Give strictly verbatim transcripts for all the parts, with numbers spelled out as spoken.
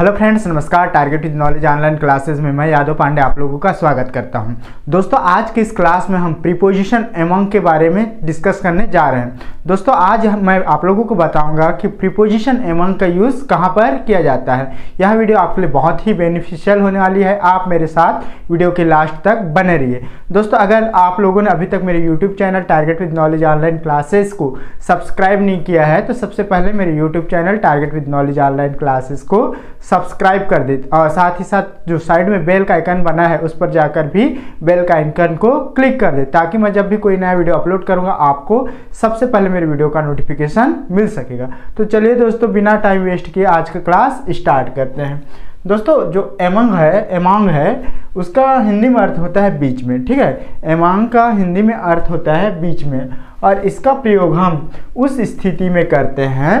Hello friends, नमस्कार। Target with knowledge online classes में मैं यादव पांडे आप लोगों का स्वागत करता हूं। दोस्तों, आज की इस क्लास में हम प्रीपोजिशन एमंग के बारे में डिस्कस करने जा रहे हैं। दोस्तों, आज मैं आप लोगों को बताऊंगा कि प्रीपोजिशन एमंग का यूज़ कहां पर किया जाता है। यह वीडियो आपके लिए बहुत ही बेनिफिशियल होने वाली है। आप मेरे साथ वीडियो के लास्ट तक बने रहिए। दोस्तों, अगर आप लोगों ने अभी तक मेरे YouTube channel target with knowledge online classes को सब्सक्राइब नहीं किया है तो सबसे पहले मेरे YouTube channel target with knowledge online classes को सब्सक्राइब कर दे और साथ ही साथ जो साइड में बेल का आइकन बना है उस पर जाकर भी बेल का आइकन को क्लिक कर दे, ताकि मैं जब भी कोई नया वीडियो अपलोड करूंगा आपको सबसे पहले मेरे वीडियो का नोटिफिकेशन मिल सकेगा। तो चलिए दोस्तों, बिना टाइम वेस्ट किए आज का क्लास स्टार्ट करते हैं। दोस्तों, जो एमंग है एमंग है उसका हिंदी में अर्थ होता है बीच में। ठीक है, एमंग का हिंदी में अर्थ होता है बीच में, और इसका प्रयोग हम उस स्थिति में करते हैं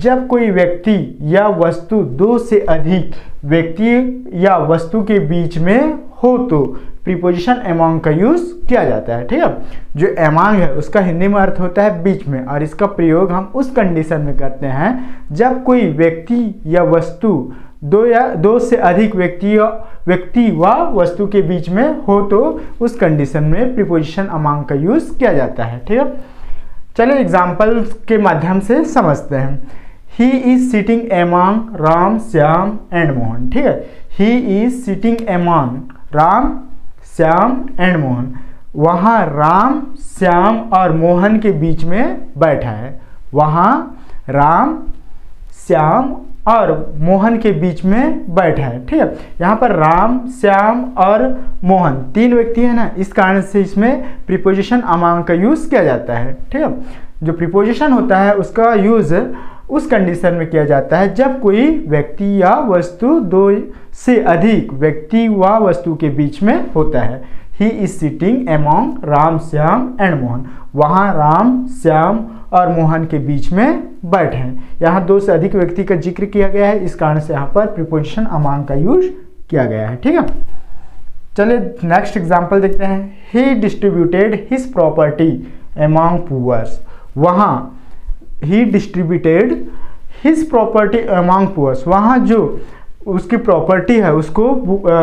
जब कोई व्यक्ति या वस्तु दो से अधिक व्यक्ति या वस्तु के बीच में हो तो प्रीपोजिशन एमंग का यूज़ किया जाता है। ठीक है, जो एमंग है उसका हिंदी में अर्थ होता है बीच में, और इसका प्रयोग हम उस कंडीशन में करते हैं जब कोई व्यक्ति या वस्तु दो या दो से अधिक व्यक्ति व्यक्ति व वस्तु के बीच में हो तो उस कंडीशन में प्रीपोजिशन एमंग का यूज़ किया जाता है। ठीक है, चलिए एग्जाम्पल्स के माध्यम से समझते हैं। He is sitting among Ram, Shyam and Mohan. ठीक है, he is sitting among Ram, Shyam and Mohan. वहाँ राम, श्याम और मोहन के बीच में बैठा है। वहाँ राम, श्याम और मोहन के बीच में बैठा है। ठीक है, यहाँ पर राम, श्याम और मोहन तीन व्यक्ति हैं ना, इस कारण से इसमें प्रीपोजिशन एमंग का यूज़ किया जाता है। ठीक है, जो प्रीपोजिशन होता है उसका यूज़ उस कंडीशन में किया जाता है जब कोई व्यक्ति या वस्तु दो से अधिक व्यक्ति व वस्तु के बीच में होता है। He is sitting among Ram, Shyam and Mohan. वहाँ राम, श्याम और मोहन के बीच में बैठे हैं। यहाँ दो से अधिक व्यक्ति का जिक्र किया गया है, इस कारण से यहाँ पर प्रीपोजिशन एमंग का यूज किया गया है। ठीक है, चलिए नेक्स्ट एग्जाम्पल देखते हैं। He distributed his property among poors. वहाँ he distributed his property among poors, वहाँ जो उसकी प्रॉपर्टी है उसको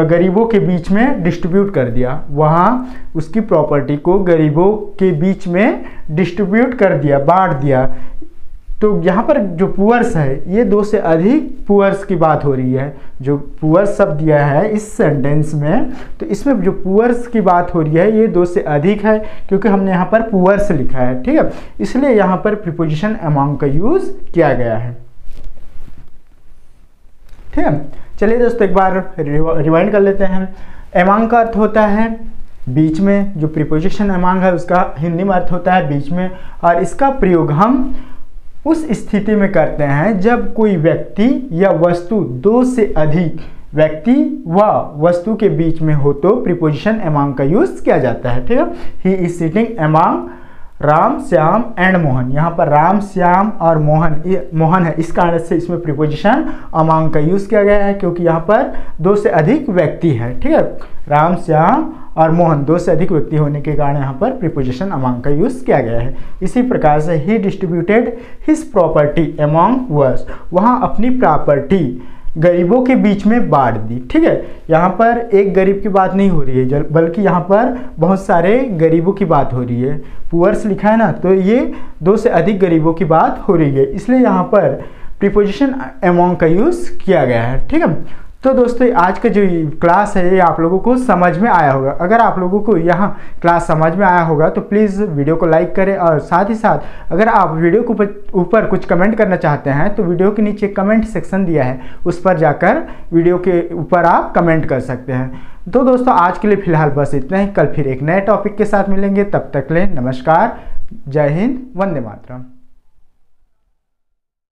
गरीबों के बीच में डिस्ट्रीब्यूट कर दिया। वहाँ उसकी प्रॉपर्टी को गरीबों के बीच में डिस्ट्रीब्यूट कर दिया, बांट दिया। तो यहाँ पर जो पुअर्स है, ये दो से अधिक पुअर्स की बात हो रही है। जो पुअर्स शब्द दिया है इस सेंटेंस में, तो इसमें जो पुअर्स की बात हो रही है ये दो से अधिक है, क्योंकि हमने यहाँ पर पुअर्स लिखा है। ठीक है, इसलिए यहाँ पर प्रीपोजिशन एमंग का यूज़ किया गया है। ठीक है, चलिए दोस्तों, एक बार रिवाइंड कर लेते हैं। एमंग का अर्थ होता है बीच में। जो प्रीपोजिशन एमंग है उसका हिंदी में अर्थ होता है बीच में, और इसका प्रयोग हम उस स्थिति में करते हैं जब कोई व्यक्ति या वस्तु दो से अधिक व्यक्ति व वस्तु के बीच में हो तो प्रीपोजिशन एमंग का यूज़ किया जाता है। ठीक है, he is sitting among Ram, Shyam and Mohan. यहाँ पर राम, श्याम और मोहन ये मोहन है, इस कारण से इसमें प्रीपोजिशन एमंग का यूज़ किया गया है, क्योंकि यहाँ पर दो से अधिक व्यक्ति हैं। ठीक है, राम, श्याम और मोहन दो से अधिक व्यक्ति होने के कारण यहाँ पर प्रीपोजिशन एमंग का यूज़ किया गया है। इसी प्रकार से he distributed his property among poors, वहाँ अपनी प्रॉपर्टी गरीबों के बीच में बांट दी। ठीक है, यहाँ पर एक गरीब की बात नहीं हो रही है, बल्कि यहाँ पर बहुत सारे गरीबों की बात हो रही है। पुअर्स लिखा है ना, तो ये दो से अधिक गरीबों की बात हो रही है, इसलिए यहाँ पर प्रीपोजिशन एमंग का यूज़ किया गया है। ठीक है, तो दोस्तों, आज का जो क्लास है ये आप लोगों को समझ में आया होगा। अगर आप लोगों को यह क्लास समझ में आया होगा तो प्लीज़ वीडियो को लाइक करें, और साथ ही साथ अगर आप वीडियो के ऊपर कुछ कमेंट करना चाहते हैं तो वीडियो के नीचे कमेंट सेक्शन दिया है, उस पर जाकर वीडियो के ऊपर आप कमेंट कर सकते हैं। तो दोस्तों, आज के लिए फ़िलहाल बस इतना ही। कल फिर एक नए टॉपिक के साथ मिलेंगे, तब तक ले नमस्कार, जय हिंद, वंदे मातरम।